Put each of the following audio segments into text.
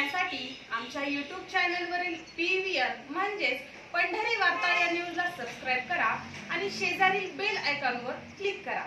बघण्यासाठी आमच्या YouTube चॅनलवरील PVN म्हणजेच पंढरी वार्ता या न्यूजला सबस्क्राइब करा आणि शेजारील बेल आयकॉनवर क्लिक करा।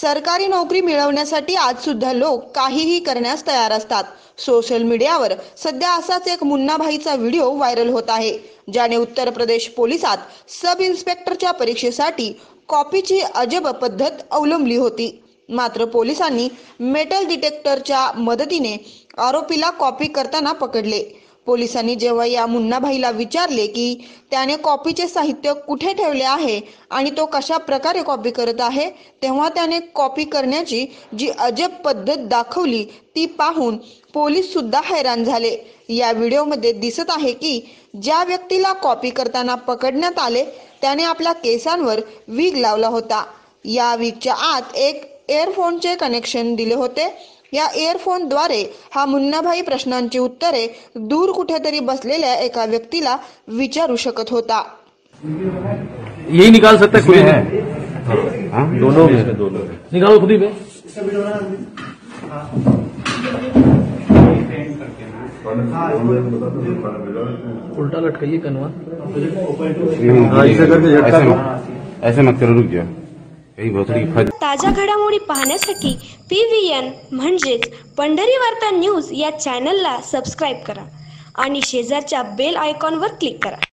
सरकारी नोकरी मिळवण्यासाठी आज सुद्धा लोक काहीही करण्यास तयार असतात। सोशल मीडियावर सध्या असाच एक मुन्नाभाईचा व्हिडिओ व्हायरल होत आहे, ज्याने उत्तर प्रदेश पोलिसात सब इन्स्पेक्टरच्या परीक्षेसाठी कॉपीची अजब पद्धत अवलंबली होती। मात्र पोलिसांनी मेटल डिटेक्टरच्या मदतीने आरोपीला कॉपी करताना पकडले। पोलिसांनी जेव्हा या मुन्नाभाईला विचारले की त्याने कॉपीचे साहित्य कुठे ठेवले आहे आणि तो कशा प्रकारे कॉपी करत आहे, तेव्हा त्याने कॉपी करण्याची जी अजब पद्धत दाखवली ती पाहून पोलीस सुद्धा हैराण झाले। या व्हिडिओमध्ये दिसत आहे की ज्या व्यक्तीला कॉपी करताना पकडण्यात आले त्याने आपल्या केसांवर विग लावला होता। या विगच्या आत एक एअरफोनचे कनेक्शन दिले होते। या एअरफोन द्वारे हा मुन्नाभाई प्रश्नांची उत्तरे दूर कुठेतरी बसलेल्या एका व्यक्तीला विचारू शकत होता। यही निकाल सकता है दोनों निकालो खुद ही पे उल्टा लटकाइए कन्वा ऐसे मत करो, रुक गया। ताजा घडामोडी पाहण्यासाठी PVN म्हणजेच पंढरी वार्ता न्यूज या चॅनलला सबस्क्राइब करा आणि शेजारच्या बेल आयकॉनवर क्लिक करा।